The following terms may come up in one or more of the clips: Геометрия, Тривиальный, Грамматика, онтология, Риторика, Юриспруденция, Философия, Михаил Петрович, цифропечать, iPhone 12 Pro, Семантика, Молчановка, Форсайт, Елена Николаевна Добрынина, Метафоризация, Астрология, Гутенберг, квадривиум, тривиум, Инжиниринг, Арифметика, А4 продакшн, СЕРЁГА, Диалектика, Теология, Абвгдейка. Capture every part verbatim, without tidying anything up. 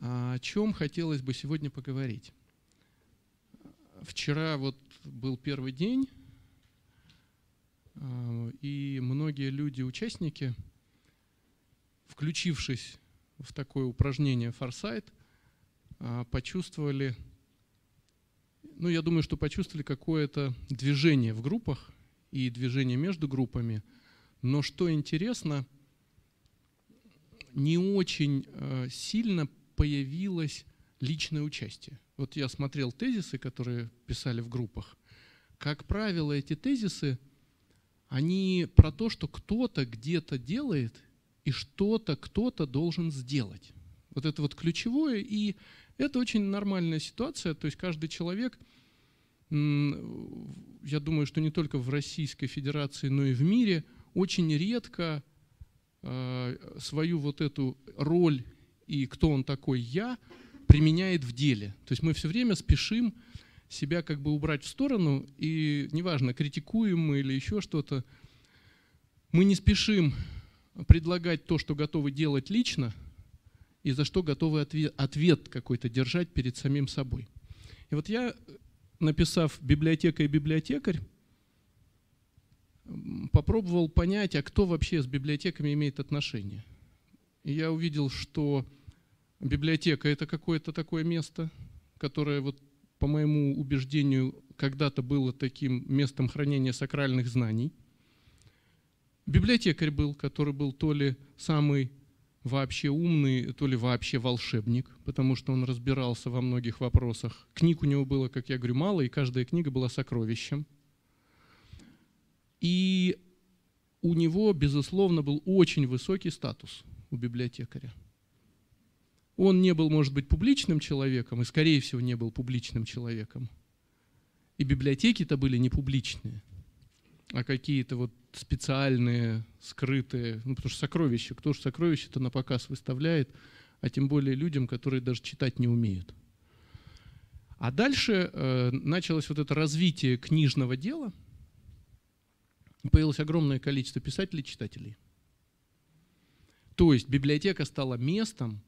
О чем хотелось бы сегодня поговорить? Вчера вот был первый день, и многие люди-участники, включившись в такое упражнение «Форсайт», почувствовали, ну я думаю, что почувствовали какое-то движение в группах и движение между группами. Но что интересно, не очень сильно появилось личное участие. Вот я смотрел тезисы, которые писали в группах. Как правило, эти тезисы, они про то, что кто-то где-то делает и что-то кто-то должен сделать. Вот это вот ключевое, и это очень нормальная ситуация. То есть каждый человек, я думаю, что не только в Российской Федерации, но и в мире, очень редко свою вот эту роль и кто он такой «я» применяет в деле. То есть мы все время спешим себя как бы убрать в сторону, и неважно, критикуем мы или еще что-то, мы не спешим предлагать то, что готовы делать лично, и за что готовы ответ, ответ какой-то держать перед самим собой. И вот я, написав «библиотека» и «библиотекарь», попробовал понять, а кто вообще с библиотеками имеет отношение. И я увидел, что библиотека — это какое-то такое место, которое, вот, по моему убеждению, когда-то было таким местом хранения сакральных знаний. Библиотекарь был, который был то ли самый вообще умный, то ли вообще волшебник, потому что он разбирался во многих вопросах. Книг у него было, как я говорю, мало, и каждая книга была сокровищем. И у него, безусловно, был очень высокий статус у библиотекаря. Он не был, может быть, публичным человеком, и, скорее всего, не был публичным человеком. И библиотеки-то были не публичные, а какие-то вот специальные, скрытые, ну, потому что сокровища, кто же сокровища-то на показ выставляет, а тем более людям, которые даже читать не умеют. А дальше э, началось вот это развитие книжного дела, появилось огромное количество писателей и читателей. То есть библиотека стала местом,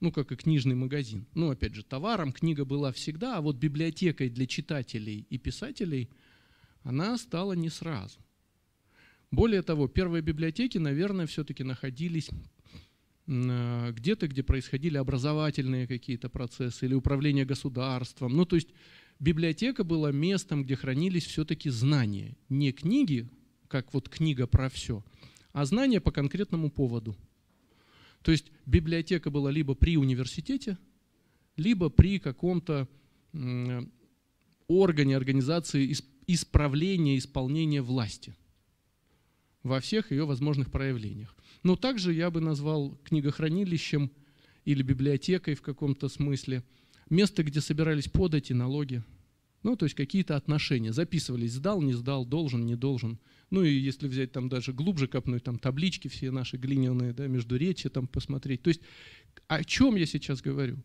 ну, как и книжный магазин. Ну, опять же, товаром книга была всегда, а вот библиотекой для читателей и писателей она стала не сразу. Более того, первые библиотеки, наверное, все-таки находились где-то, где происходили образовательные какие-то процессы или управление государством. Ну, то есть библиотека была местом, где хранились все-таки знания. Не книги, как вот книга про все, а знания по конкретному поводу. То есть библиотека была либо при университете, либо при каком-то органе, организации исправления, исполнения власти во всех ее возможных проявлениях. Но также я бы назвал книгохранилищем или библиотекой в каком-то смысле место, где собирались подати, налоги, ну, то есть какие-то отношения. Записывались «сдал», «не сдал», «должен», «не должен». Ну и если взять там даже глубже копнуть, там таблички все наши глиняные, да, междуречия там посмотреть. То есть о чем я сейчас говорю?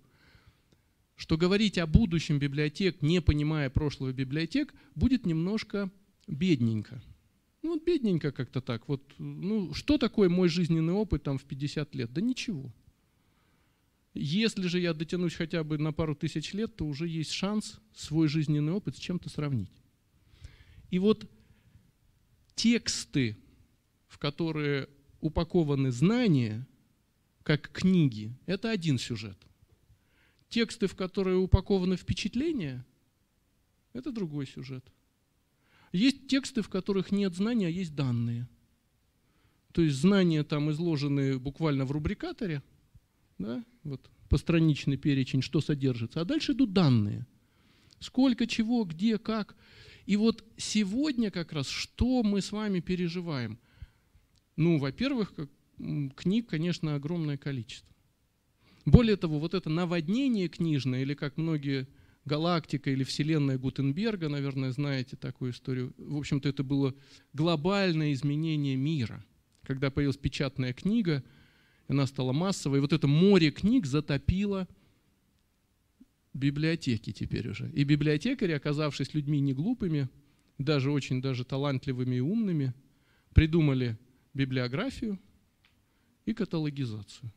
Что говорить о будущем библиотек, не понимая прошлого библиотек, будет немножко бедненько. Ну, вот бедненько как-то так. Вот, ну, что такое мой жизненный опыт там в пятьдесят лет? Да ничего. Если же я дотянусь хотя бы на пару тысяч лет, то уже есть шанс свой жизненный опыт с чем-то сравнить. И вот тексты, в которые упакованы знания, как книги, это один сюжет. Тексты, в которые упакованы впечатления, это другой сюжет. Есть тексты, в которых нет знаний, а есть данные. То есть знания там изложены буквально в рубрикаторе, да, вот постраничный перечень, что содержится. А дальше идут данные. Сколько, чего, где, как. И вот сегодня как раз что мы с вами переживаем? Ну, во-первых, книг, конечно, огромное количество. Более того, вот это наводнение книжное, или как многие галактика или вселенная Гутенберга, наверное, знаете такую историю. В общем-то, это было глобальное изменение мира. Когда появилась печатная книга, она стала массовой. И вот это море книг затопило библиотеки теперь уже. И библиотекари, оказавшись людьми не глупыми, даже очень даже талантливыми и умными, придумали библиографию и каталогизацию.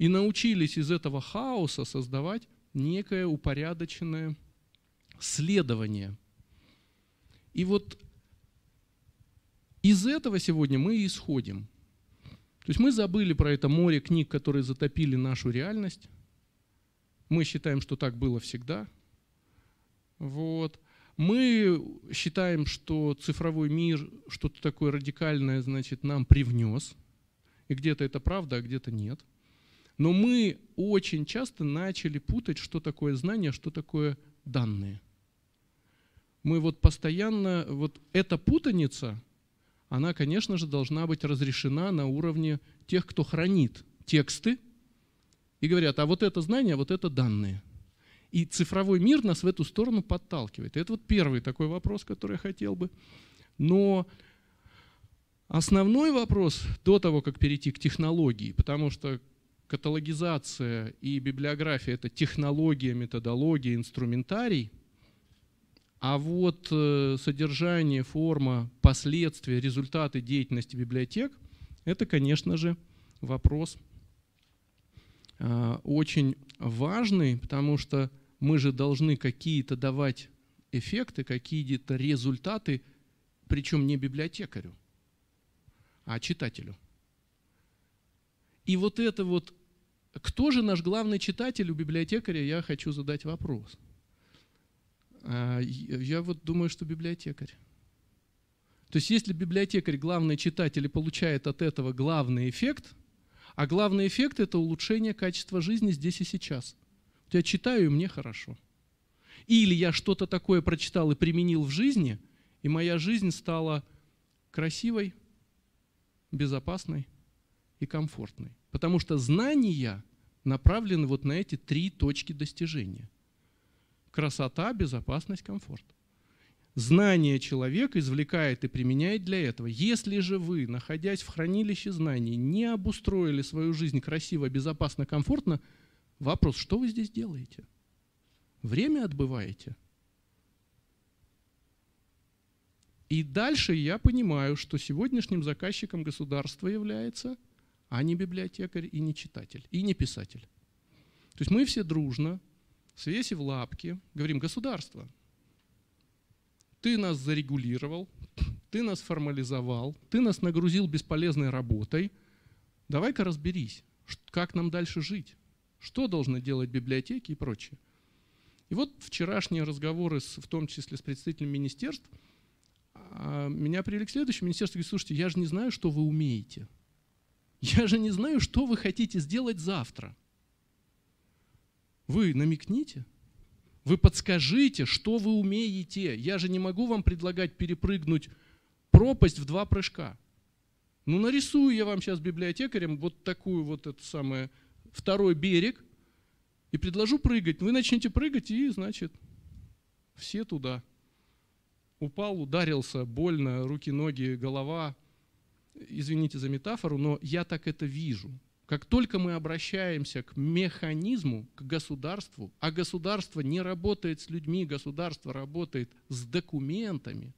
и научились из этого хаоса создавать некое упорядоченное следование. И вот из этого сегодня мы и исходим. То есть мы забыли про это море книг, которые затопили нашу реальность. Мы считаем, что так было всегда. Вот. Мы считаем, что цифровой мир что-то такое радикальное, значит, нам привнес. И где-то это правда, а где-то нет. Но мы очень часто начали путать, что такое знание, что такое данные. Мы вот постоянно, вот эта путаница, она, конечно же, должна быть разрешена на уровне тех, кто хранит тексты и говорят, а вот это знание, а вот это данные. И цифровой мир нас в эту сторону подталкивает. Это вот первый такой вопрос, который я хотел бы. Но основной вопрос до того, как перейти к технологии, потому что каталогизация и библиография — это технология, методология, инструментарий, а вот содержание, форма, последствия, результаты деятельности библиотек — это, конечно же, вопрос очень важный, потому что мы же должны какие-то давать эффекты, какие-то результаты, причем не библиотекарю, а читателю. И вот это вот, кто же наш главный читатель у библиотекаря, я хочу задать вопрос. Я вот думаю, что библиотекарь. То есть если библиотекарь главный читатель и получает от этого главный эффект, а главный эффект — это улучшение качества жизни здесь и сейчас. Я читаю, и мне хорошо. Или я что-то такое прочитал и применил в жизни, и моя жизнь стала красивой, безопасной и комфортной. Потому что знания направлены вот на эти три точки достижения. Красота, безопасность, комфорт. Знание человека извлекает и применяет для этого. Если же вы, находясь в хранилище знаний, не обустроили свою жизнь красиво, безопасно, комфортно, вопрос, что вы здесь делаете? Время отбываете. И дальше я понимаю, что сегодняшним заказчиком государства является, а не библиотекарь, и не читатель, и не писатель. То есть мы все дружно, свесив лапки, говорим: государство, ты нас зарегулировал, ты нас формализовал, ты нас нагрузил бесполезной работой. Давай-ка разберись, как нам дальше жить, что должны делать библиотеки и прочее. И вот вчерашние разговоры, с, в том числе с представителями министерств, меня привели к следующему. Министерство говорит: слушайте, я же не знаю, что вы умеете. Я же не знаю, что вы хотите сделать завтра. Вы намекните. Вы подскажите, что вы умеете. Я же не могу вам предлагать перепрыгнуть пропасть в два прыжка. Ну, нарисую я вам сейчас библиотекарем вот такую вот это самое второй берег и предложу прыгать. Вы начнете прыгать, и, значит, все туда. Упал, ударился, больно, руки, ноги, голова. Извините за метафору, но я так это вижу. Как только мы обращаемся к механизму, к государству, а государство не работает с людьми, государство работает с документами,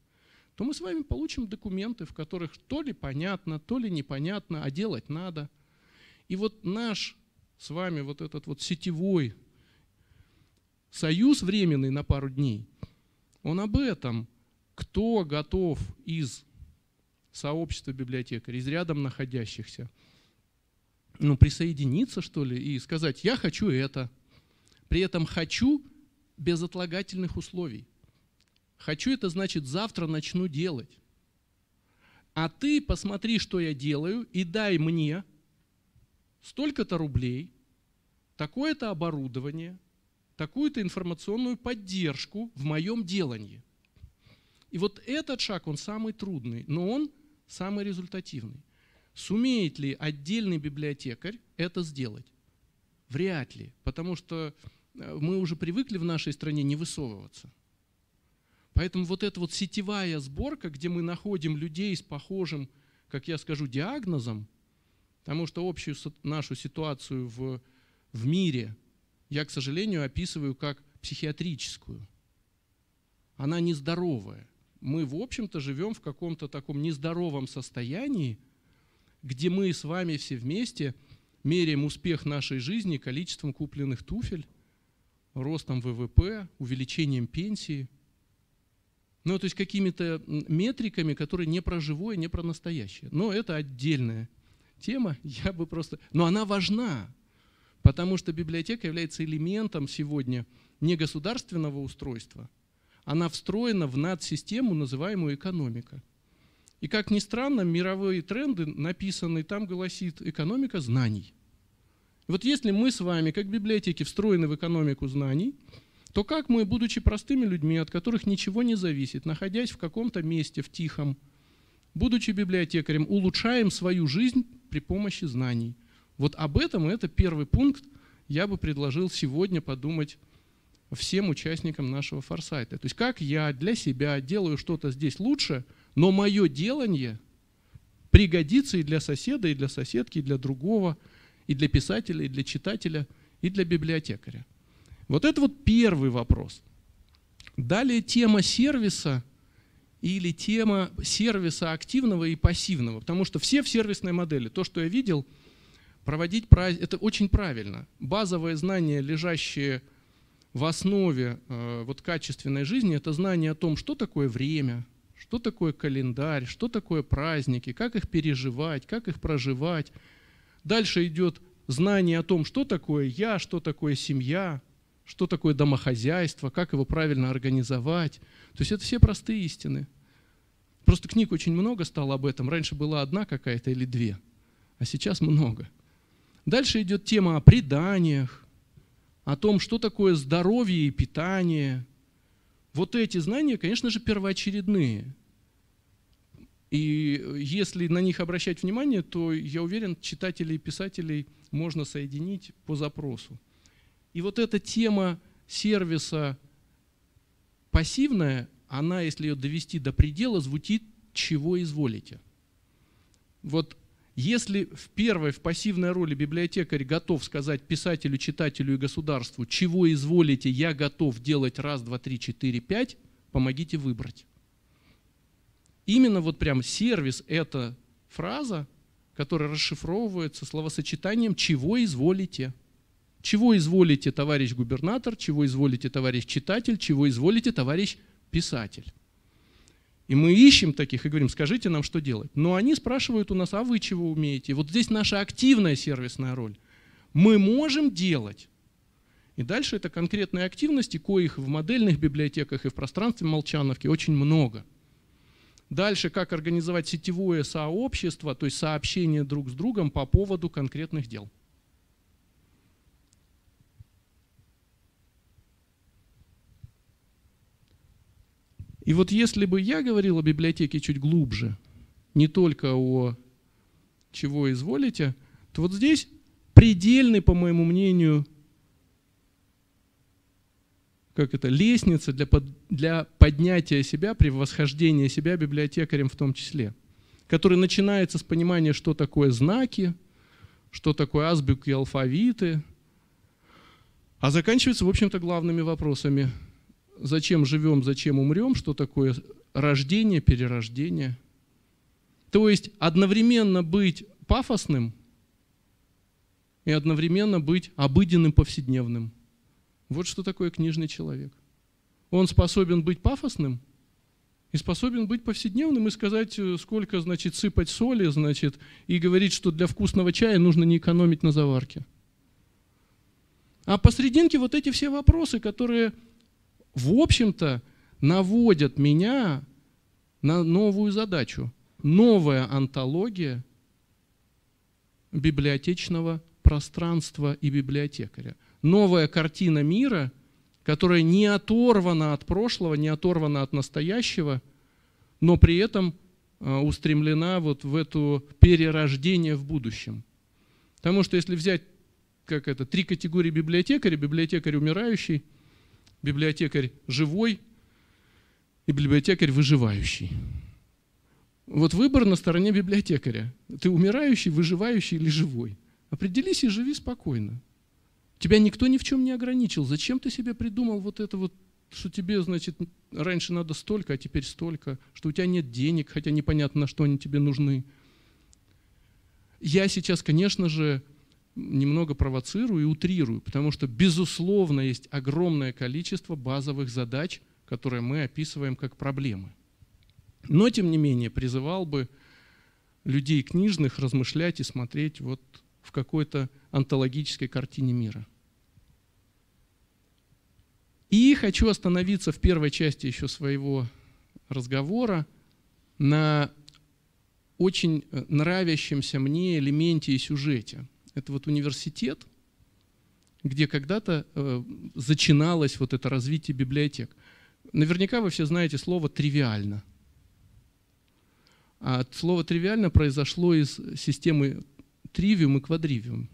то мы с вами получим документы, в которых то ли понятно, то ли непонятно, а делать надо. И вот наш с вами вот этот вот сетевой союз временный на пару дней, он об этом. Кто готов из сообщества библиотекарей, из рядом находящихся, ну, присоединиться, что ли, и сказать: я хочу это, при этом хочу без отлагательных условий. Хочу это, значит, завтра начну делать. А ты посмотри, что я делаю, и дай мне столько-то рублей, такое-то оборудование, такую-то информационную поддержку в моем делании. И вот этот шаг, он самый трудный, но он самый результативный. Сумеет ли отдельный библиотекарь это сделать? Вряд ли, потому что мы уже привыкли в нашей стране не высовываться. Поэтому вот эта вот сетевая сборка, где мы находим людей с похожим, как я скажу, диагнозом, потому что общую нашу ситуацию в, в мире я, к сожалению, описываю как психиатрическую. Она нездоровая. Мы, в общем-то, живем в каком-то таком нездоровом состоянии, где мы с вами все вместе меряем успех нашей жизни количеством купленных туфель, ростом ВВП, увеличением пенсии. Ну, то есть какими-то метриками, которые не про живое, не про настоящее. Но это отдельная тема, я бы просто... Но она важна, потому что библиотека является элементом сегодня не государственного устройства. Она встроена в надсистему, называемую экономика. И, как ни странно, мировые тренды, написанные там, гласит экономика знаний. Вот если мы с вами, как библиотеки, встроены в экономику знаний, то как мы, будучи простыми людьми, от которых ничего не зависит, находясь в каком-то месте, в тихом, будучи библиотекарем, улучшаем свою жизнь при помощи знаний? Вот об этом, это первый пункт, я бы предложил сегодня подумать всем участникам нашего форсайта. То есть как я для себя делаю что-то здесь лучше, но мое делание пригодится и для соседа, и для соседки, и для другого, и для писателя, и для читателя, и для библиотекаря. Вот это вот первый вопрос. Далее тема сервиса или тема сервиса активного и пассивного. Потому что все в сервисной модели, то, что я видел, проводить это очень правильно. Базовые знания, лежащие в основе вот, качественной жизни, это знание о том, что такое время, что такое календарь, что такое праздники, как их переживать, как их проживать. Дальше идет знание о том, что такое я, что такое семья, что такое домохозяйство, как его правильно организовать. То есть это все простые истины. Просто книг очень много стало об этом. Раньше была одна какая-то или две, а сейчас много. Дальше идет тема о преданиях, о том, что такое здоровье и питание. Вот эти знания, конечно же, первоочередные. И если на них обращать внимание, то, я уверен, читателей и писателей можно соединить по запросу. И вот эта тема сервиса пассивная, она, если ее довести до предела, звучит «чего изволите». Вот если в первой, в пассивной роли библиотекарь готов сказать писателю, читателю и государству «чего изволите, я готов делать раз, два, три, четыре, пять, помогите выбрать». Именно вот прям сервис – это фраза, которая расшифровывается словосочетанием «чего изволите». Чего изволите, товарищ губернатор, чего изволите, товарищ читатель, чего изволите, товарищ писатель. И мы ищем таких и говорим, скажите нам, что делать. Но они спрашивают у нас, а вы чего умеете? Вот здесь наша активная сервисная роль. Мы можем делать. И дальше это конкретные активности, коих в модельных библиотеках и в пространстве Молчановки очень много. Дальше, как организовать сетевое сообщество, то есть сообщение друг с другом по поводу конкретных дел. И вот если бы я говорил о библиотеке чуть глубже, не только о «чего изволите», то вот здесь предельный, по моему мнению, как это, лестница для, под, для поднятия себя, превосхождения себя библиотекарем в том числе, который начинается с понимания, что такое знаки, что такое азбуки и алфавиты, а заканчивается, в общем-то, главными вопросами. Зачем живем, зачем умрем, что такое рождение, перерождение. То есть одновременно быть пафосным и одновременно быть обыденным, повседневным. Вот что такое книжный человек. Он способен быть пафосным и способен быть повседневным и сказать, сколько, значит, сыпать соли, значит, и говорить, что для вкусного чая нужно не экономить на заварке. А посрединке вот эти все вопросы, которые... в общем-то, наводят меня на новую задачу. Новая онтология библиотечного пространства и библиотекаря. Новая картина мира, которая не оторвана от прошлого, не оторвана от настоящего, но при этом устремлена вот в это перерождение в будущем. Потому что если взять как это, три категории библиотекаря, библиотекарь умирающий, библиотекарь живой и библиотекарь выживающий. Вот выбор на стороне библиотекаря. Ты умирающий, выживающий или живой. Определись и живи спокойно. Тебя никто ни в чем не ограничил. Зачем ты себе придумал вот это вот, что тебе, значит, раньше надо столько, а теперь столько, что у тебя нет денег, хотя непонятно, на что они тебе нужны. Я сейчас, конечно же, немного провоцирую и утрирую, потому что, безусловно, есть огромное количество базовых задач, которые мы описываем как проблемы. Но, тем не менее, призывал бы людей книжных размышлять и смотреть вот в какой-то онтологической картине мира. И хочу остановиться в первой части еще своего разговора на очень нравящемся мне элементе и сюжете. Это вот университет, где когда-то э, зачиналось вот это развитие библиотек. Наверняка вы все знаете слово «тривиально». А слово «тривиально» произошло из системы тривиум и квадривиум.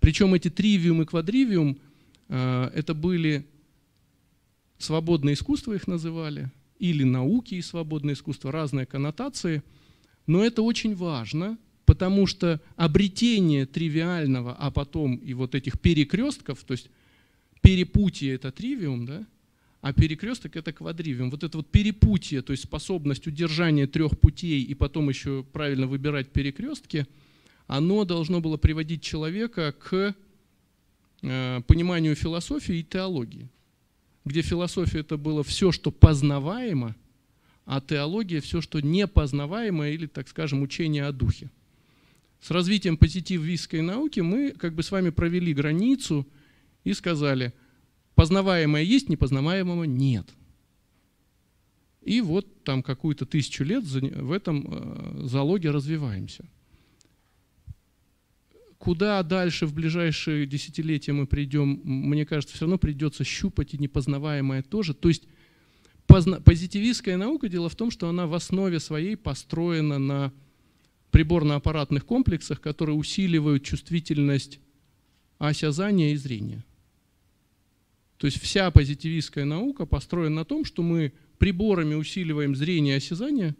Причем эти тривиум и квадривиум э, это были свободное искусство, их называли, или науки и свободное искусство, разные коннотации. Но это очень важно, потому что обретение тривиального, а потом и вот этих перекрестков, то есть перепутье — это тривиум, да, а перекресток — это квадривиум. Вот это вот перепутье, то есть способность удержания трех путей и потом еще правильно выбирать перекрестки, оно должно было приводить человека к пониманию философии и теологии, где философия — это было все, что познаваемо, а теология — все, что непознаваемо или, так скажем, учение о духе. С развитием позитивистской науки мы как бы с вами провели границу и сказали: познаваемое есть, непознаваемого нет. И вот там какую-то тысячу лет в этом залоге развиваемся. Куда дальше в ближайшие десятилетия мы придем, мне кажется, все равно придется щупать и непознаваемое тоже. То есть позитивистская наука, дело в том, что она в основе своей построена на приборно-аппаратных комплексах, которые усиливают чувствительность осязания и зрения. То есть вся позитивистская наука построена на том, что мы приборами усиливаем зрение и осязание,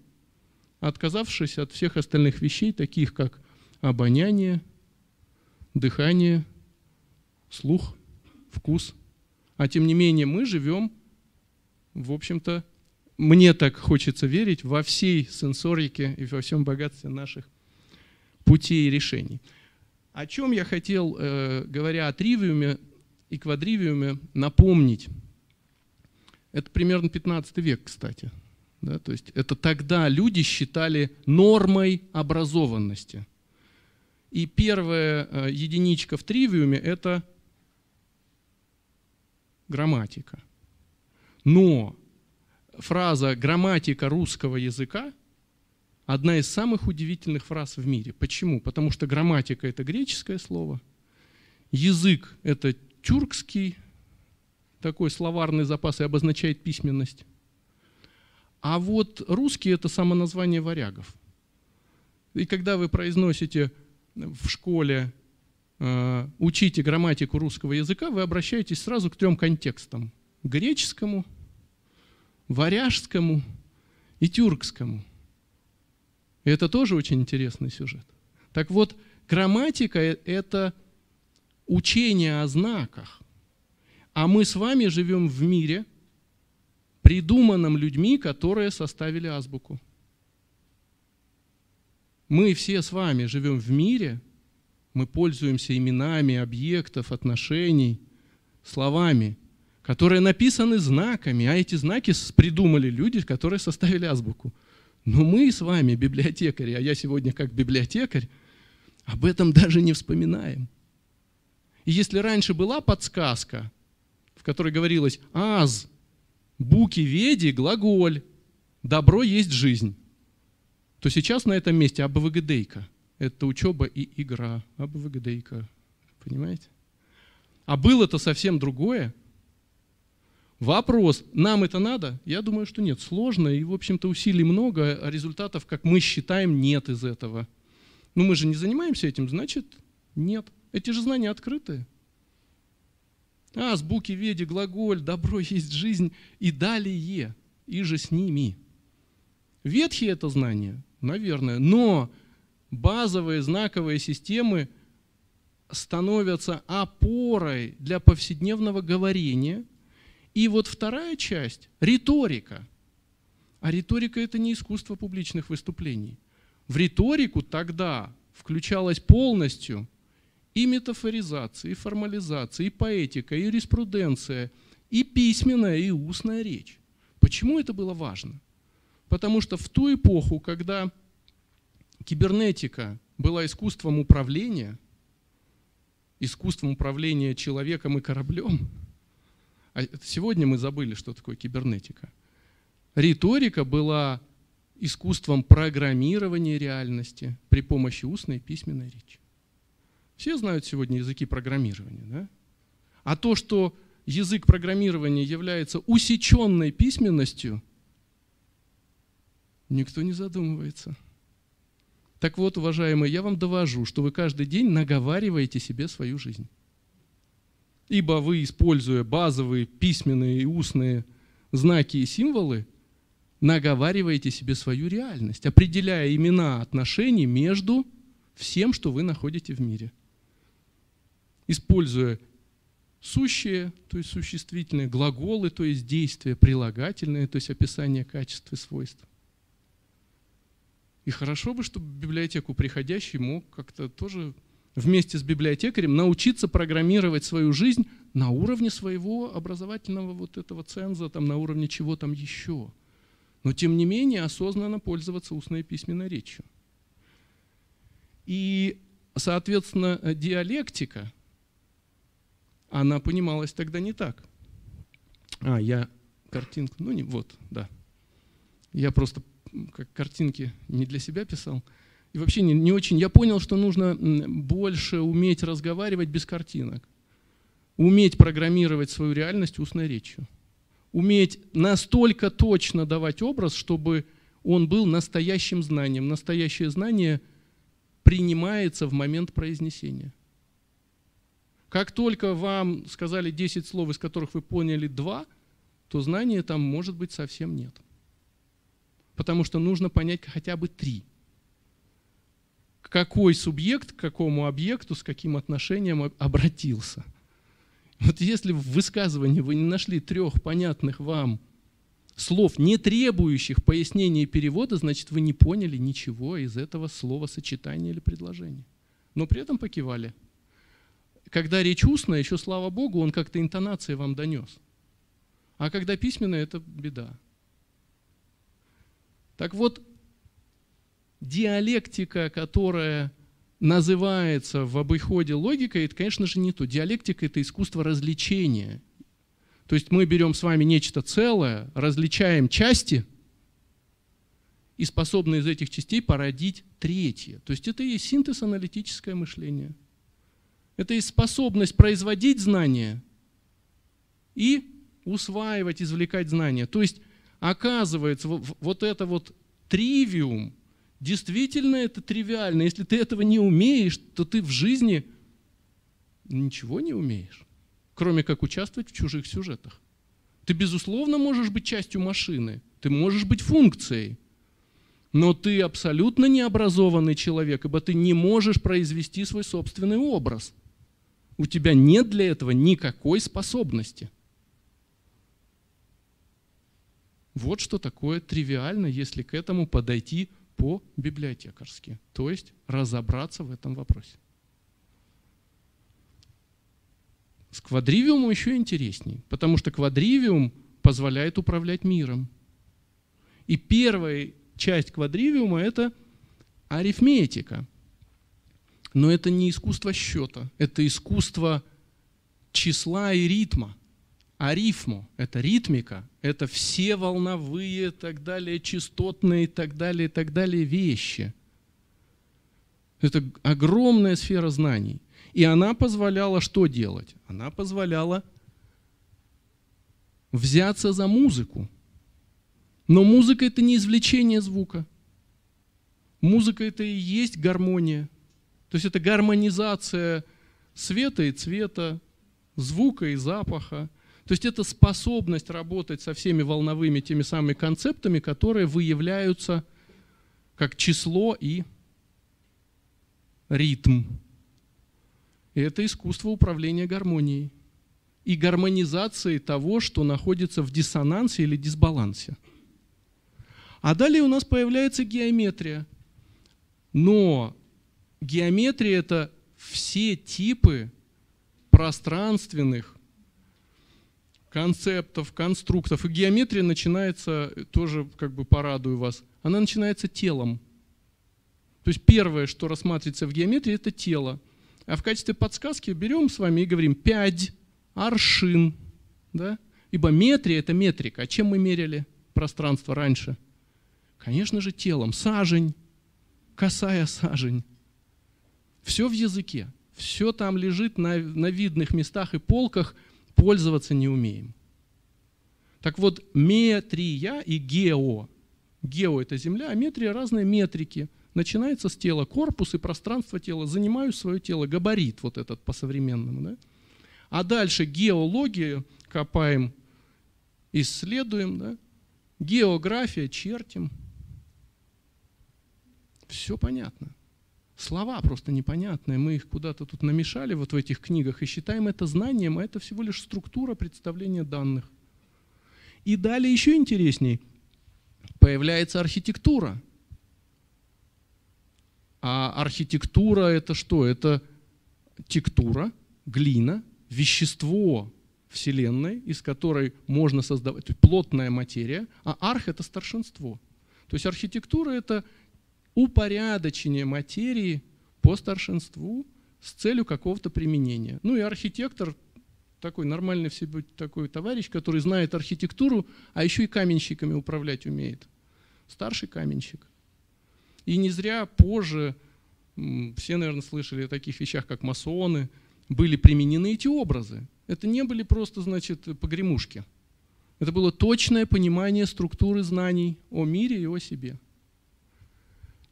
отказавшись от всех остальных вещей, таких как обоняние, дыхание, слух, вкус. А тем не менее мы живем, в общем-то, мне так хочется верить, во всей сенсорике и во всем богатстве наших путей и решений. О чем я хотел, говоря о тривиуме и квадривиуме, напомнить? Это примерно пятнадцатый век, кстати. Да, то есть это тогда люди считали нормой образованности. И первая единичка в тривиуме — это грамматика. Но фраза «грамматика русского языка» — одна из самых удивительных фраз в мире. Почему? Потому что грамматика — это греческое слово, язык — это тюркский, такой словарный запас, и обозначает письменность. А вот русский — это самоназвание варягов. И когда вы произносите в школе э, «учите грамматику русского языка», вы обращаетесь сразу к трем контекстам — греческому, варяжскому и тюркскому. И это тоже очень интересный сюжет. Так вот, грамматика — это учение о знаках. А мы с вами живем в мире, придуманном людьми, которые составили азбуку. Мы все с вами живем в мире, мы пользуемся именами объектов, отношений, словами, которые написаны знаками, а эти знаки придумали люди, которые составили азбуку. Но мы с вами, библиотекари, а я сегодня как библиотекарь, об этом даже не вспоминаем. И если раньше была подсказка, в которой говорилось: аз, буки, веди, глаголь, добро есть жизнь, то сейчас на этом месте абвгдейка. Это учеба и игра. Абвгдейка. Понимаете? А было-то совсем другое. Вопрос: нам это надо? Я думаю, что нет. Сложно, и, в общем-то, усилий много, а результатов, как мы считаем, нет из этого. Ну, мы же не занимаемся этим, значит, нет. Эти же знания открытые. Аз, буки, веди, глаголь, добро есть жизнь и далее, и же с ними. Ветхие это знания, наверное, но базовые знаковые системы становятся опорой для повседневного говорения. И вот вторая часть — риторика. А риторика — это не искусство публичных выступлений. В риторику тогда включалась полностью и метафоризация, и формализация, и поэтика, и юриспруденция, и письменная, и устная речь. Почему это было важно? Потому что в ту эпоху, когда кибернетика была искусством управления, искусством управления человеком и кораблем, а сегодня мы забыли, что такое кибернетика, риторика была искусством программирования реальности при помощи устной и письменной речи. Все знают сегодня языки программирования, да? А то, что язык программирования является усеченной письменностью, никто не задумывается. Так вот, уважаемые, я вам довожу, что вы каждый день наговариваете себе свою жизнь. Ибо вы, используя базовые письменные и устные знаки и символы, наговариваете себе свою реальность, определяя имена отношений между всем, что вы находите в мире. Используя сущие, то есть существительные, глаголы, то есть действия, прилагательные, то есть описание качеств и свойств. И хорошо бы, чтобы в библиотеку приходящий мог как-то тоже вместе с библиотекарем научиться программировать свою жизнь на уровне своего образовательного вот этого ценза, там, на уровне чего там еще. Но тем не менее осознанно пользоваться устной и письменной речью. И, соответственно, диалектика, она понималась тогда не так. А, я картинку, ну не, вот, да. Я просто как картинки не для себя писал. И вообще не, не очень, я понял, что нужно больше уметь разговаривать без картинок. Уметь программировать свою реальность устной речью. Уметь настолько точно давать образ, чтобы он был настоящим знанием. Настоящее знание принимается в момент произнесения. Как только вам сказали десять слов, из которых вы поняли два, то знания там, может быть, совсем нет. Потому что нужно понять хотя бы три. Какой субъект к какому объекту, с каким отношением обратился. Вот если в высказывании вы не нашли трех понятных вам слов, не требующих пояснения и перевода, значит, вы не поняли ничего из этого словосочетания или предложения. Но при этом покивали. Когда речь устная, еще, слава Богу, он как-то интонацией вам донес. А когда письменная, это беда. Так вот, диалектика, которая называется в обиходе логикой, это, конечно же, не то. Диалектика – это искусство различения. То есть мы берем с вами нечто целое, различаем части и способны из этих частей породить третье. То есть это и есть синтез, аналитическое мышление. Это и способность производить знания и усваивать, извлекать знания. То есть, оказывается, вот это вот тривиум, действительно это тривиально. Если ты этого не умеешь, то ты в жизни ничего не умеешь, кроме как участвовать в чужих сюжетах. Ты, безусловно, можешь быть частью машины, ты можешь быть функцией, но ты абсолютно необразованный человек, ибо ты не можешь произвести свой собственный образ. У тебя нет для этого никакой способности. Вот что такое тривиально, если к этому подойти по-библиотекарски, то есть разобраться в этом вопросе. С квадривиумом еще интересней, потому что квадривиум позволяет управлять миром. И первая часть квадривиума – это арифметика. Но это не искусство счета, это искусство числа и ритма. Арифмо – это ритмика, это все волновые, так далее, частотные, так далее, так далее вещи. Это огромная сфера знаний. И она позволяла что делать? Она позволяла взяться за музыку. Но музыка – это не извлечение звука. Музыка – это и есть гармония. То есть это гармонизация света и цвета, звука и запаха. То есть это способность работать со всеми волновыми теми самыми концептами, которые выявляются как число и ритм. И это искусство управления гармонией и гармонизацией того, что находится в диссонансе или дисбалансе. А далее у нас появляется геометрия. Но геометрия – это все типы пространственных концептов, конструктов. И геометрия начинается, тоже как бы порадую вас, она начинается телом. То есть первое, что рассматривается в геометрии, это тело. А в качестве подсказки берем с вами и говорим пять аршин. Да? Ибо метрия – это метрика. А чем мы меряли пространство раньше? Конечно же, телом. Сажень, косая сажень. Все в языке. Все там лежит на, на видных местах и полках. Пользоваться не умеем. Так вот, метрия и гео. Гео – это земля, а метрия – разные метрики. Начинается с тела, корпус и пространство тела. Занимаю свое тело, габарит вот этот по-современному. Да? А дальше геологию копаем, исследуем. Да? География, чертим. Все понятно. Слова просто непонятные, мы их куда-то тут намешали вот в этих книгах и считаем это знанием, а это всего лишь структура представления данных. И далее еще интересней, появляется архитектура. А архитектура это что? Это тектура, глина, вещество Вселенной, из которой можно создавать, то есть плотная материя, а арх это старшинство. То есть архитектура это упорядочение материи по старшинству с целью какого-то применения. Ну и архитектор, такой нормальный в себе такой товарищ, который знает архитектуру, а еще и каменщиками управлять умеет. Старший каменщик. И не зря позже, все, наверное, слышали о таких вещах, как масоны, были применены эти образы. Это не были просто, значит, погремушки. Это было точное понимание структуры знаний о мире и о себе.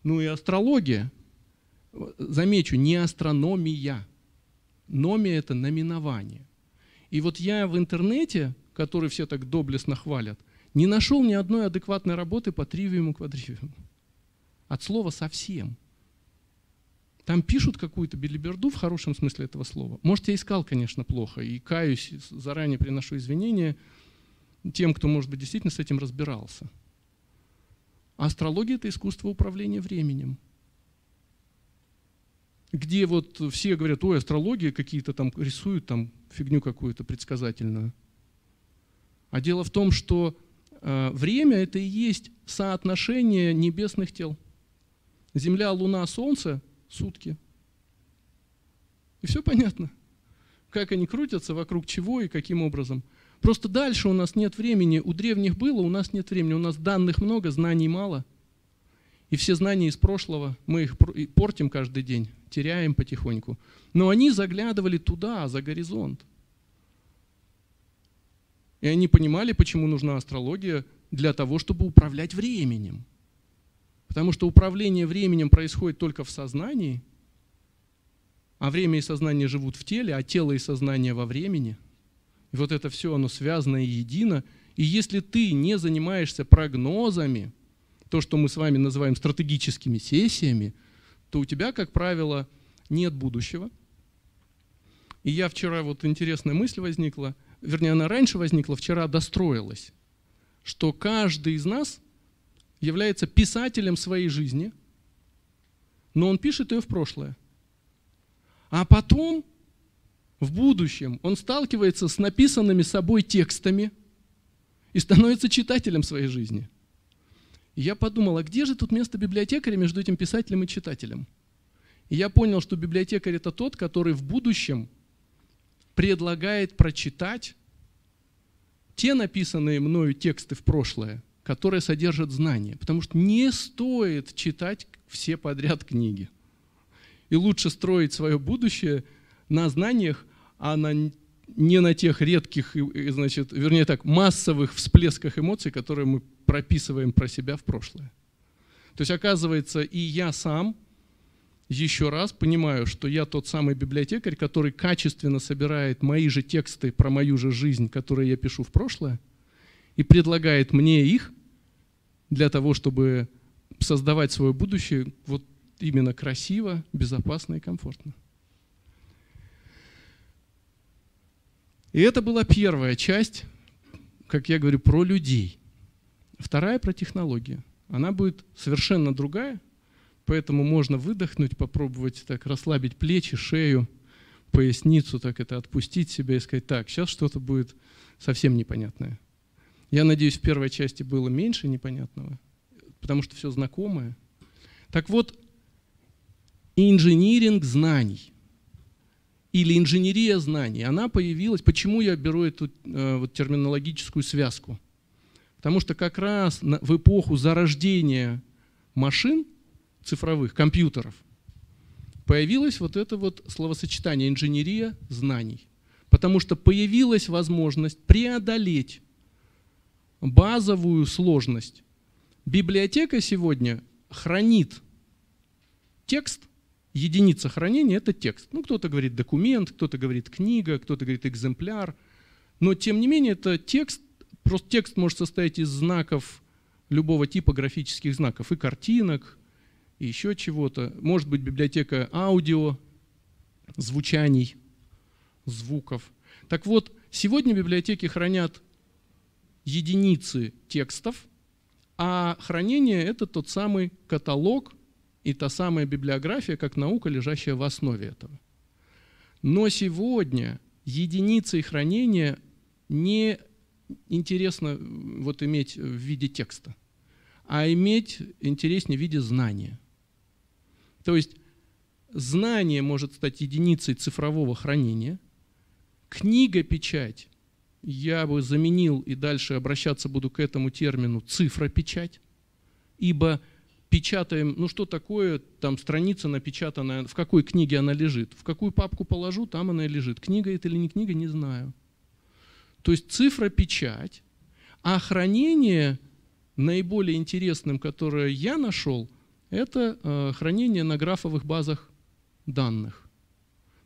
Ну и астрология, замечу, не астрономия. Номия – это номинование. И вот я в интернете, который все так доблестно хвалят, не нашел ни одной адекватной работы по тривиуму, квадривиуму. От слова совсем. Там пишут какую-то белиберду в хорошем смысле этого слова. Может, я искал, конечно, плохо, и каюсь, заранее приношу извинения тем, кто, может быть, действительно с этим разбирался. Астрология – это искусство управления временем. Где вот все говорят, ой, астрология какие-то там рисуют, там фигню какую-то предсказательную. А дело в том, что э, время – это и есть соотношение небесных тел. Земля, Луна, Солнце – сутки. И все понятно, как они крутятся, вокруг чего и каким образом. Просто дальше у нас нет времени. У древних было, у нас нет времени. У нас данных много, знаний мало. И все знания из прошлого, мы их портим каждый день, теряем потихоньку. Но они заглядывали туда, за горизонт. И они понимали, почему нужна астрология, для того, чтобы управлять временем. Потому что управление временем происходит только в сознании, а время и сознание живут в теле, а тело и сознание во времени. И вот это все, оно связано и едино. И если ты не занимаешься прогнозами, то, что мы с вами называем стратегическими сессиями, то у тебя, как правило, нет будущего. И я вчера, вот интересная мысль возникла, вернее, она раньше возникла, вчера достроилась, что каждый из нас является писателем своей жизни, но он пишет ее в прошлое. А потом... В будущем он сталкивается с написанными собой текстами и становится читателем своей жизни. И я подумал, а где же тут место библиотекаря между этим писателем и читателем? И я понял, что библиотекарь – это тот, который в будущем предлагает прочитать те написанные мною тексты в прошлое, которые содержат знания. Потому что не стоит читать все подряд книги. И лучше строить свое будущее на знаниях, а на, не на тех редких, значит, вернее так, массовых всплесках эмоций, которые мы прописываем про себя в прошлое. То есть, оказывается, и я сам еще раз понимаю, что я тот самый библиотекарь, который качественно собирает мои же тексты про мою же жизнь, которые я пишу в прошлое, и предлагает мне их для того, чтобы создавать свое будущее вот именно красиво, безопасно и комфортно. И это была первая часть, как я говорю, про людей. Вторая про технологии. Она будет совершенно другая, Поэтому можно выдохнуть, попробовать так расслабить плечи, шею, поясницу, так это отпустить себя и сказать: так, сейчас что-то будет совсем непонятное. Я надеюсь, в первой части было меньше непонятного, потому что все знакомое. Так вот, инжиниринг знаний или инженерия знаний, она появилась. Почему я беру эту э, вот, терминологическую связку? Потому что как раз на, в эпоху зарождения машин цифровых, компьютеров, появилось вот это вот словосочетание «инженерия знаний». Потому что появилась возможность преодолеть базовую сложность. Библиотека сегодня хранит текст, единица хранения – это текст. Ну, кто-то говорит документ, кто-то говорит книга, кто-то говорит экземпляр. Но, тем не менее, это текст, просто текст может состоять из знаков, любого типа графических знаков, и картинок, и еще чего-то. Может быть, библиотека аудио, звучаний, звуков. Так вот, сегодня библиотеки хранят единицы текстов, а хранение – это тот самый каталог и та самая библиография, как наука, лежащая в основе этого. Но сегодня единицей хранения не интересно вот иметь в виде текста, а иметь интереснее в виде знания. То есть знание может стать единицей цифрового хранения. Книга-печать, я бы заменил и дальше обращаться буду к этому термину цифропечать, ибо печатаем, ну что такое, там страница напечатанная, в какой книге она лежит, в какую папку положу, там она и лежит. Книга это или не книга, не знаю. То есть цифропечать, а хранение наиболее интересным, которое я нашел, это хранение на графовых базах данных.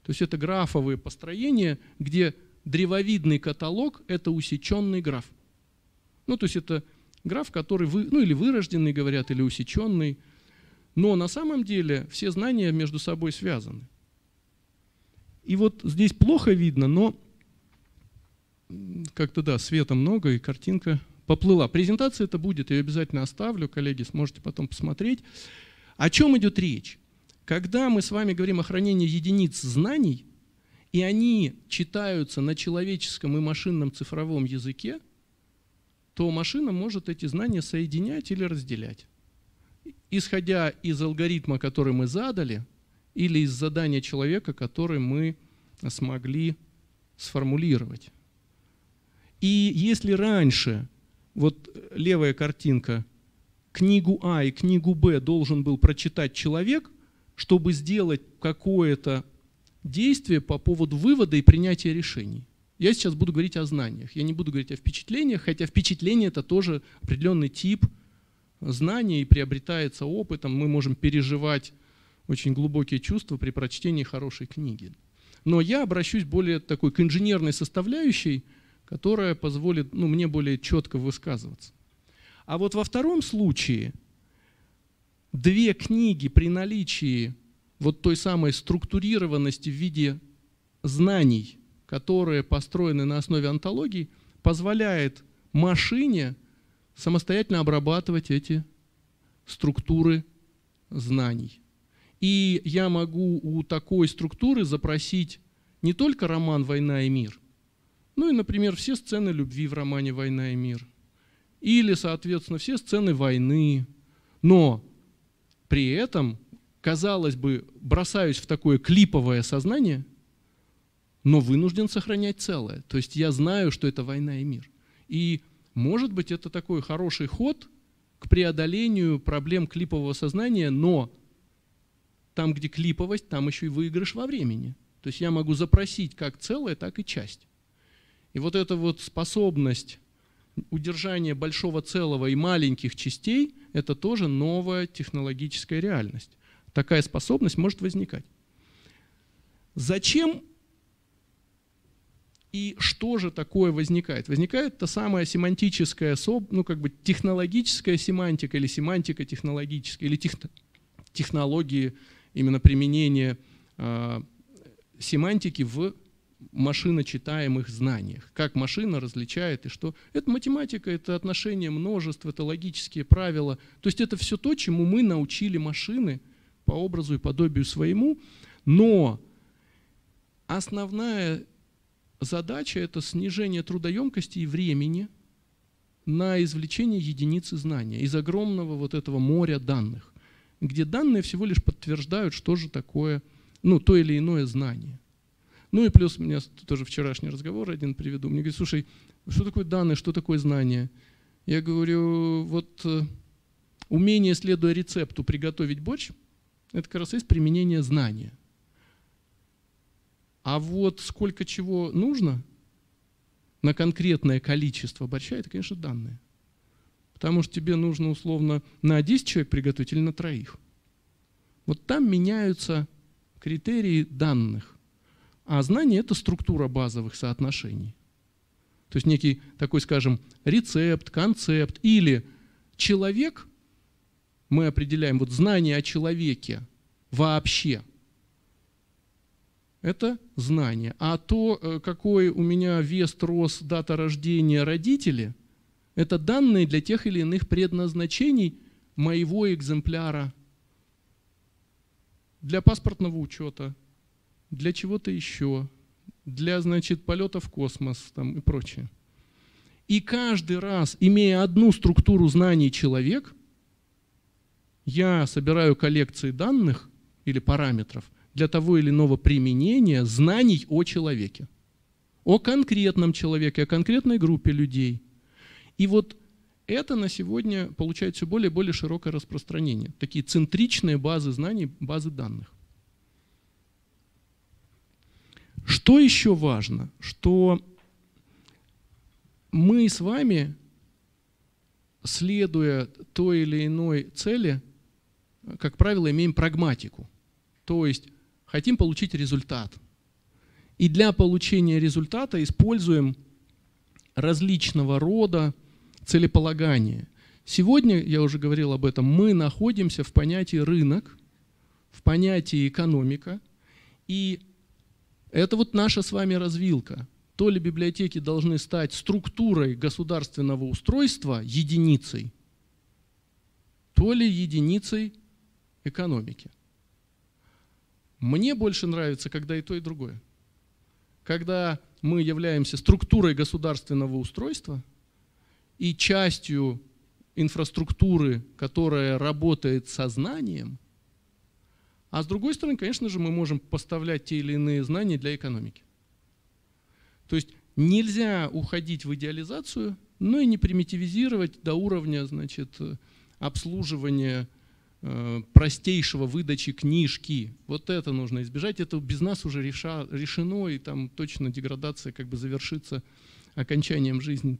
То есть это графовые построения, где древовидный каталог – это усеченный граф. Ну, то есть это граф, который, вы, ну, или вырожденный, говорят, или усеченный. Но на самом деле все знания между собой связаны. И вот здесь плохо видно, но как-то, да, света много и картинка поплыла. Презентация это будет, я ее обязательно оставлю, коллеги, сможете потом посмотреть. О чем идет речь? Когда мы с вами говорим о хранении единиц знаний, и они читаются на человеческом и машинном цифровом языке, то машина может эти знания соединять или разделять. Исходя из алгоритма, который мы задали, или из задания человека, который мы смогли сформулировать. И если раньше, вот левая картинка, книгу А и книгу Б должен был прочитать человек, чтобы сделать какое-то действие по поводу вывода и принятия решений. Я сейчас буду говорить о знаниях, я не буду говорить о впечатлениях, хотя впечатление – это тоже определенный тип знания и приобретается опытом. Мы можем переживать очень глубокие чувства при прочтении хорошей книги. Но я обращусь более такой к инженерной составляющей, которая позволит, ну, мне более четко высказываться. А вот во втором случае две книги при наличии вот той самой структурированности в виде знаний, которые построены на основе онтологии, позволяет машине самостоятельно обрабатывать эти структуры знаний. И я могу у такой структуры запросить не только роман «Война и мир», ну и, например, все сцены любви в романе «Война и мир». Или, соответственно, все сцены войны. Но при этом, казалось бы, бросаюсь в такое клиповое сознание, но вынужден сохранять целое. То есть я знаю, что это «Война и мир». И, может быть, это такой хороший ход к преодолению проблем клипового сознания, но там, где клиповость, там еще и выигрыш во времени. То есть я могу запросить как целое, так и часть. И вот эта вот способность удержания большого целого и маленьких частей – это тоже новая технологическая реальность. Такая способность может возникать. Зачем и что же такое возникает? Возникает та самая семантическая, ну, как бы технологическая семантика или семантика технологическая, или тех, технологии именно применения э, семантики в машиночитаемых знаниях. Как машина различает и что. Это математика, это отношение множеств, это логические правила. То есть это все то, чему мы научили машины по образу и подобию своему. Но основная задача – это снижение трудоемкости и времени на извлечение единицы знания из огромного вот этого моря данных, где данные всего лишь подтверждают, что же такое, ну, то или иное знание. Ну и плюс у меня тоже вчерашний разговор один приведу. Мне говорит: слушай, что такое данные, что такое знание? Я говорю, вот умение, следуя рецепту, приготовить борщ, это как раз есть применение знания. А вот сколько чего нужно на конкретное количество борща, это, конечно, данные. Потому что тебе нужно условно на десять человек приготовить или на троих. Вот там меняются критерии данных. А знание – это структура базовых соотношений. То есть некий такой, скажем, рецепт, концепт или человек. Мы определяем вот знание о человеке вообще. Это знание. А то, какой у меня вес, рост, дата рождения, родители – это данные для тех или иных предназначений моего экземпляра. Для паспортного учета, для чего-то еще, для, значит, полета в космос там, и прочее. И каждый раз, имея одну структуру знаний человек, я собираю коллекции данных или параметров для того или иного применения знаний о человеке, о конкретном человеке, о конкретной группе людей. И вот это на сегодня получает все более и более широкое распространение. Такие центричные базы знаний, базы данных. Что еще важно, что мы с вами, следуя той или иной цели, как правило, имеем прагматику. То есть хотим получить результат. И для получения результата используем различного рода целеполагания. Сегодня, я уже говорил об этом, мы находимся в понятии рынок, в понятии экономика. И это вот наша с вами развилка. То ли библиотеки должны стать структурой государственного устройства, единицей, то ли единицей экономики. Мне больше нравится, когда и то, и другое. Когда мы являемся структурой государственного устройства и частью инфраструктуры, которая работает со знанием, а с другой стороны, конечно же, мы можем поставлять те или иные знания для экономики. То есть нельзя уходить в идеализацию, но и не примитивизировать до уровня, значит, обслуживания э, простейшего выдачи книжки. Вот это нужно избежать. Это без нас уже реша, решено, и там точно деградация как бы завершится окончанием жизни.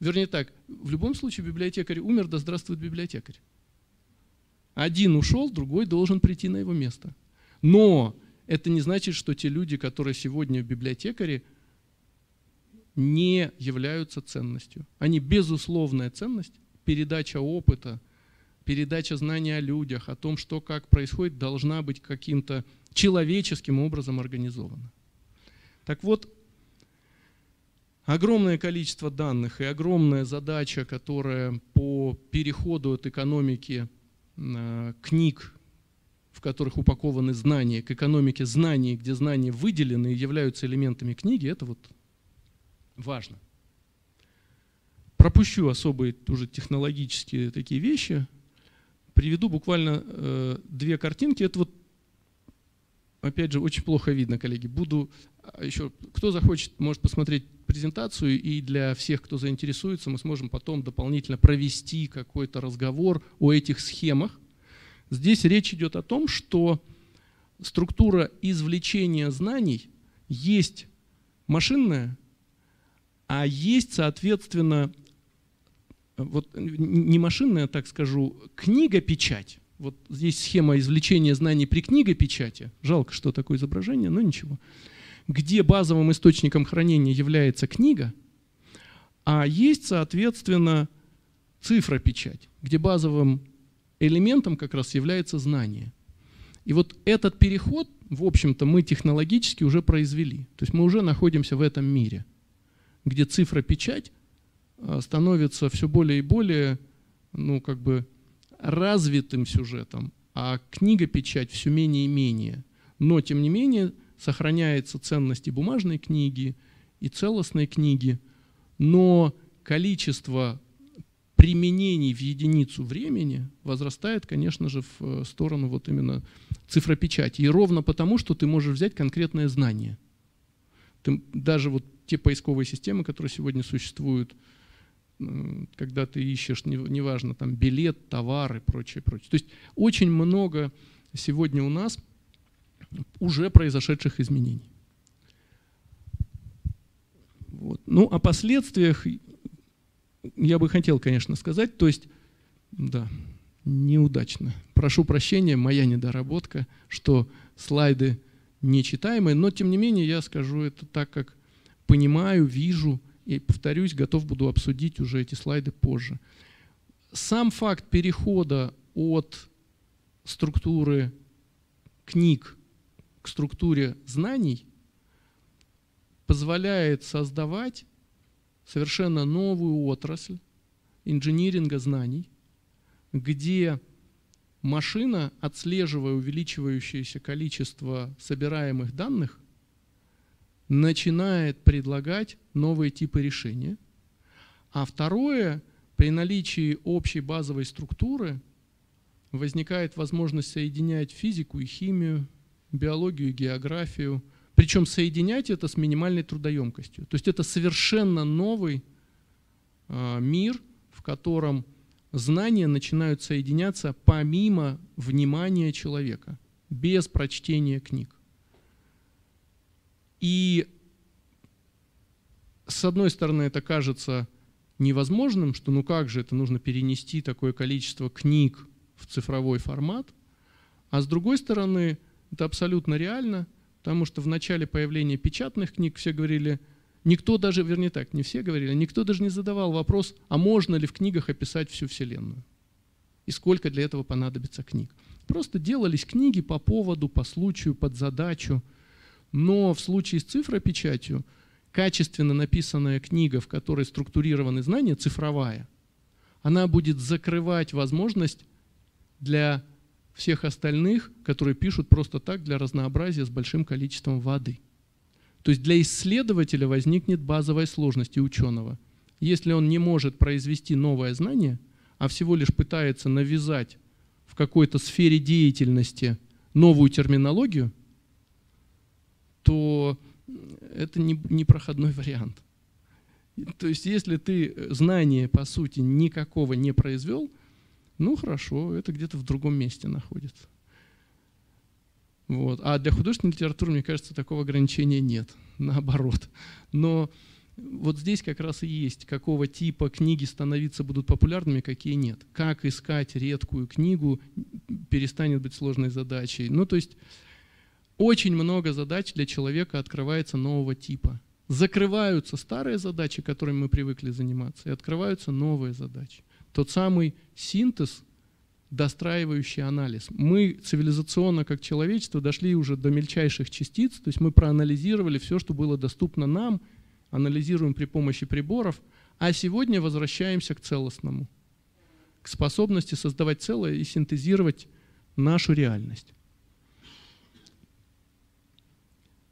Вернее так, в любом случае библиотекарь умер, да здравствует библиотекарь. Один ушел, другой должен прийти на его место. Но это не значит, что те люди, которые сегодня в библиотекаре, не являются ценностью. Они безусловная ценность, передача опыта, передача знаний о людях, о том, что как происходит, должна быть каким-то человеческим образом организована. Так вот, огромное количество данных и огромная задача, которая по переходу от экономики книг, в которых упакованы знания, к экономике знаний, где знания выделены и являются элементами книги, это вот важно. Пропущу особые уже технологические такие вещи. Приведу буквально э, две картинки. Это вот, опять же, очень плохо видно, коллеги. Буду еще, кто захочет, может посмотреть презентацию, и для всех, кто заинтересуется, мы сможем потом дополнительно провести какой-то разговор о этих схемах. Здесь речь идет о том, что структура извлечения знаний есть машинная, а есть, соответственно, вот не машинная, так скажу, книга-печать. Вот здесь схема извлечения знаний при книга-печати. Жалко, что такое изображение, но ничего. Где базовым источником хранения является книга, а есть, соответственно, цифра-печать, где базовым элементом как раз является знание. И вот этот переход, в общем-то, мы технологически уже произвели. То есть мы уже находимся в этом мире, где цифра-печать становится все более и более, ну, как бы развитым сюжетом, а книга-печать все менее и менее. Но, тем не менее, сохраняется ценность и бумажной книги, и целостной книги, но количество применений в единицу времени возрастает, конечно же, в сторону вот именно цифропечати. И ровно потому, что ты можешь взять конкретное знание. Ты, даже вот те поисковые системы, которые сегодня существуют, когда ты ищешь, неважно, там билет, товар и прочее, прочее. То есть очень много сегодня у нас уже произошедших изменений. Вот. Ну, о последствиях я бы хотел, конечно, сказать. То есть, да, неудачно. Прошу прощения, моя недоработка, что слайды нечитаемые, но, тем не менее, я скажу это так, как понимаю, вижу и, повторюсь, готов буду обсудить уже эти слайды позже. Сам факт перехода от структуры книг к структуре знаний позволяет создавать совершенно новую отрасль инжиниринга знаний, где машина, отслеживая увеличивающееся количество собираемых данных, начинает предлагать новые типы решения. А второе, при наличии общей базовой структуры возникает возможность соединять физику и химию, биологию и географию, причем соединять это с минимальной трудоемкостью. То есть это совершенно новый э, мир, в котором знания начинают соединяться помимо внимания человека, без прочтения книг. И с одной стороны это кажется невозможным, что ну как же это нужно перенести такое количество книг в цифровой формат, а с другой стороны это абсолютно реально, потому что в начале появления печатных книг все говорили, никто даже, вернее так, не все говорили, никто даже не задавал вопрос, а можно ли в книгах описать всю Вселенную и сколько для этого понадобится книг. Просто делались книги по поводу, по случаю, под задачу. Но в случае с цифропечатью качественно написанная книга, в которой структурированы знания, цифровая, она будет закрывать возможность для всех остальных, которые пишут просто так для разнообразия с большим количеством воды. То есть для исследователя возникнет базовая сложность и ученого. Если он не может произвести новое знание, а всего лишь пытается навязать в какой-то сфере деятельности новую терминологию, то это непроходной вариант. То есть если ты знание, по сути, никакого не произвел, ну хорошо, это где-то в другом месте находится. Вот. А для художественной литературы, мне кажется, такого ограничения нет, наоборот. Но вот здесь как раз и есть, какого типа книги становиться будут популярными, какие нет. Как искать редкую книгу перестанет быть сложной задачей. Ну то есть очень много задач для человека открывается нового типа. Закрываются старые задачи, которыми мы привыкли заниматься, и открываются новые задачи. Тот самый синтез, достраивающий анализ. Мы цивилизационно, как человечество, дошли уже до мельчайших частиц, то есть мы проанализировали все, что было доступно нам, анализируем при помощи приборов, а сегодня возвращаемся к целостному, к способности создавать целое и синтезировать нашу реальность.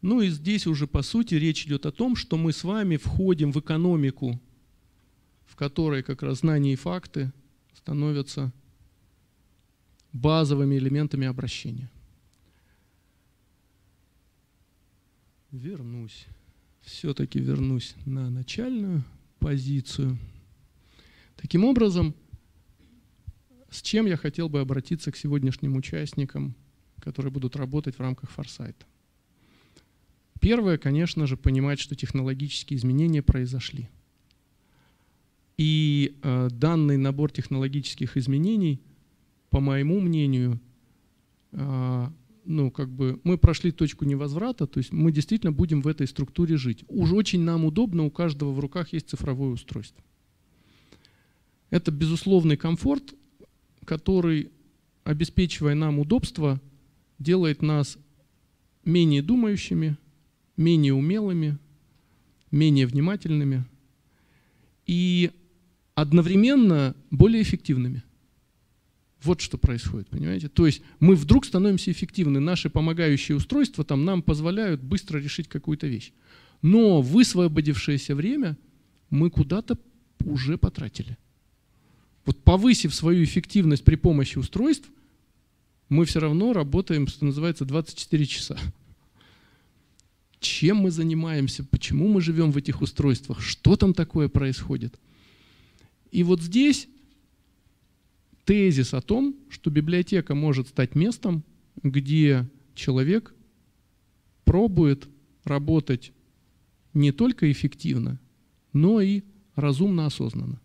Ну и здесь уже, по сути, речь идет о том, что мы с вами входим в экономику, в которой как раз знания и факты становятся базовыми элементами обращения. Вернусь, все-таки вернусь на начальную позицию. Таким образом, с чем я хотел бы обратиться к сегодняшним участникам, которые будут работать в рамках форсайта. Первое, конечно же, понимать, что технологические изменения произошли. И э, данный набор технологических изменений, по моему мнению, э, ну, как бы мы прошли точку невозврата, то есть мы действительно будем в этой структуре жить. Уж очень нам удобно, у каждого в руках есть цифровое устройство. Это безусловный комфорт, который, обеспечивая нам удобство, делает нас менее думающими, менее умелыми, менее внимательными и одновременно более эффективными. Вот что происходит, понимаете? То есть мы вдруг становимся эффективны, наши помогающие устройства там нам позволяют быстро решить какую-то вещь. Но высвободившееся время мы куда-то уже потратили. Вот повысив свою эффективность при помощи устройств, мы все равно работаем, что называется, двадцать четыре часа. Чем мы занимаемся, почему мы живем в этих устройствах, что там такое происходит. И вот здесь тезис о том, что библиотека может стать местом, где человек пробует работать не только эффективно, но и разумно, осознанно.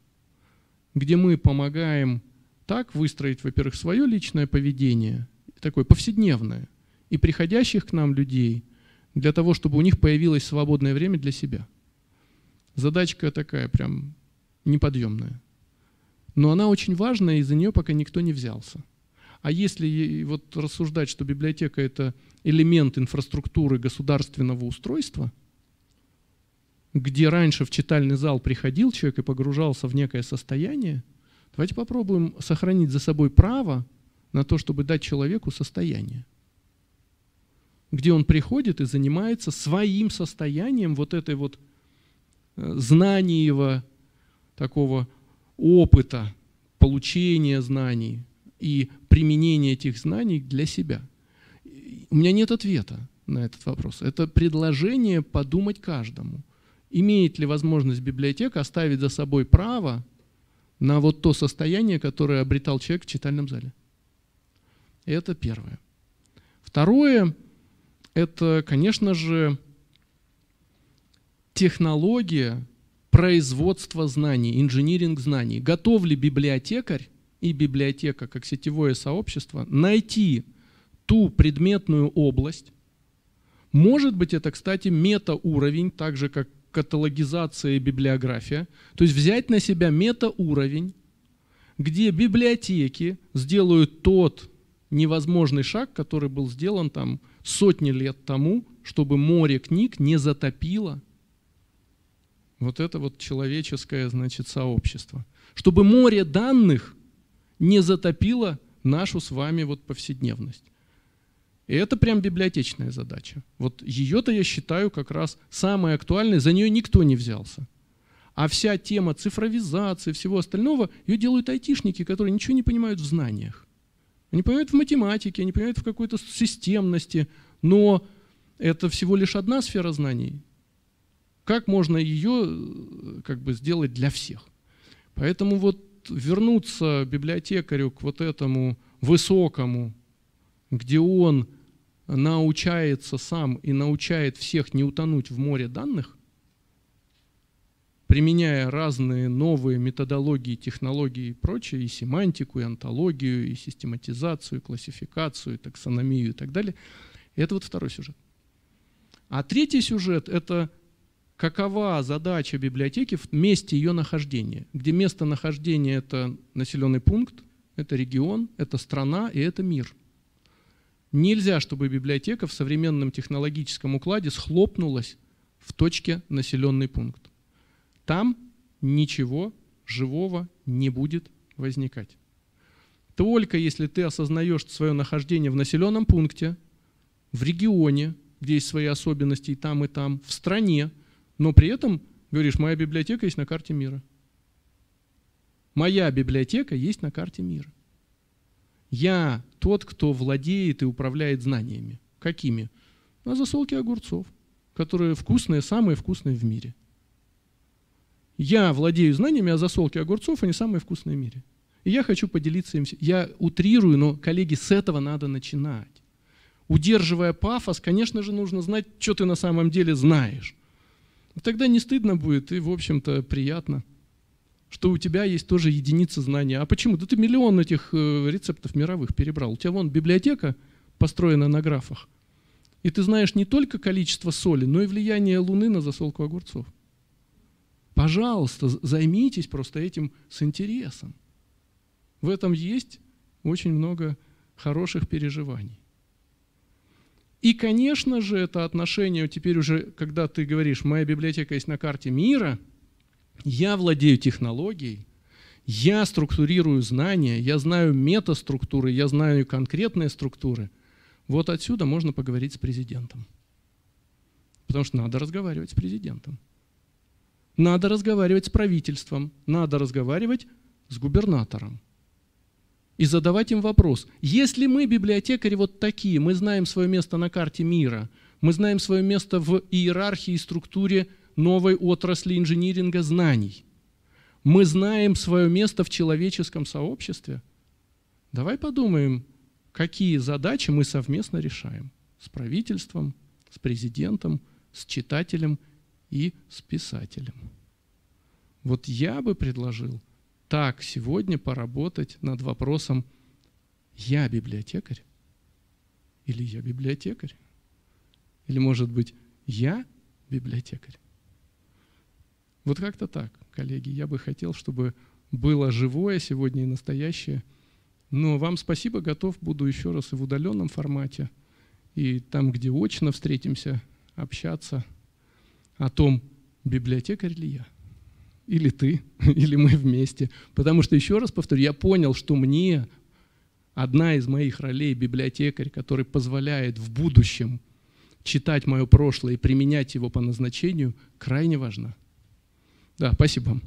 Где мы помогаем так выстроить, во-первых, свое личное поведение, такое повседневное, и приходящих к нам людей, для того, чтобы у них появилось свободное время для себя. Задачка такая прям неподъемная. Но она очень важная, и за нее пока никто не взялся. А если вот рассуждать, что библиотека — это элемент инфраструктуры государственного устройства, где раньше в читальный зал приходил человек и погружался в некое состояние, давайте попробуем сохранить за собой право на то, чтобы дать человеку состояние, где он приходит и занимается своим состоянием вот этой вот знаниево такого опыта, получения знаний и применения этих знаний для себя. У меня нет ответа на этот вопрос. Это предложение подумать каждому. Имеет ли возможность библиотека оставить за собой право на вот то состояние, которое обретал человек в читальном зале? Это первое. Второе, это, конечно же, технология производства знаний, инжиниринг знаний. Готов ли библиотекарь и библиотека как сетевое сообщество найти ту предметную область? Может быть, это, кстати, метауровень, так же, как каталогизация и библиография, то есть взять на себя метауровень, где библиотеки сделают тот невозможный шаг, который был сделан там сотни лет тому, чтобы море книг не затопило вот это вот человеческое, значит, сообщество, чтобы море данных не затопило нашу с вами вот повседневность. И это прям библиотечная задача. Вот ее-то я считаю как раз самой актуальной, за нее никто не взялся. А вся тема цифровизации, всего остального, ее делают айтишники, которые ничего не понимают в знаниях. Они понимают в математике, они понимают в какой-то системности, но это всего лишь одна сфера знаний. Как можно ее как бы сделать для всех? Поэтому вот вернуться библиотекарю к вот этому высокому, где он научается сам и научает всех не утонуть в море данных, применяя разные новые методологии, технологии и прочее, и семантику, и онтологию, и систематизацию, и классификацию, и таксономию и так далее. Это вот второй сюжет. А третий сюжет — это какова задача библиотеки в месте ее нахождения, где местонахождение — это населенный пункт, это регион, это страна и это мир. Нельзя, чтобы библиотека в современном технологическом укладе схлопнулась в точке населенный пункт. Там ничего живого не будет возникать. Только если ты осознаешь свое нахождение в населенном пункте, в регионе, где есть свои особенности и там, и там, в стране, но при этом говоришь, моя библиотека есть на карте мира. Моя библиотека есть на карте мира. Я тот, кто владеет и управляет знаниями. Какими? На засолке огурцов, которые вкусные, самые вкусные в мире. Я владею знаниями о засолке огурцов, они самые вкусные в мире. И я хочу поделиться им. Я утрирую, но, коллеги, с этого надо начинать. Удерживая пафос, конечно же, нужно знать, что ты на самом деле знаешь. И тогда не стыдно будет и, в общем-то, приятно, что у тебя есть тоже единица знания. А почему? Да ты миллион этих э, рецептов мировых перебрал. У тебя вон библиотека построена на графах. И ты знаешь не только количество соли, но и влияние Луны на засолку огурцов. Пожалуйста, займитесь просто этим с интересом. В этом есть очень много хороших переживаний. И, конечно же, это отношение теперь уже, когда ты говоришь, моя библиотека есть на карте мира, я владею технологией, я структурирую знания, я знаю метаструктуры, я знаю конкретные структуры. Вот отсюда можно поговорить с президентом. Потому что надо разговаривать с президентом. Надо разговаривать с правительством, надо разговаривать с губернатором. И задавать им вопрос. Если мы, библиотекари, вот такие, мы знаем свое место на карте мира, мы знаем свое место в иерархии и структуре новой отрасли инжиниринга знаний, мы знаем свое место в человеческом сообществе, давай подумаем, какие задачи мы совместно решаем с правительством, с президентом, с читателем и с писателем. Вот я бы предложил так сегодня поработать над вопросом «Я библиотекарь?» или «Я библиотекарь?» или, может быть, «Я библиотекарь?» Вот как-то так, коллеги. Я бы хотел, чтобы было живое сегодня и настоящее. Но вам спасибо. Готов буду еще раз и в удаленном формате, и там, где очно встретимся, общаться о том, библиотекарь ли я, или ты, или мы вместе. Потому что, еще раз повторю, я понял, что мне одна из моих ролей библиотекарь, который позволяет в будущем читать мое прошлое и применять его по назначению, крайне важна. Да, спасибо.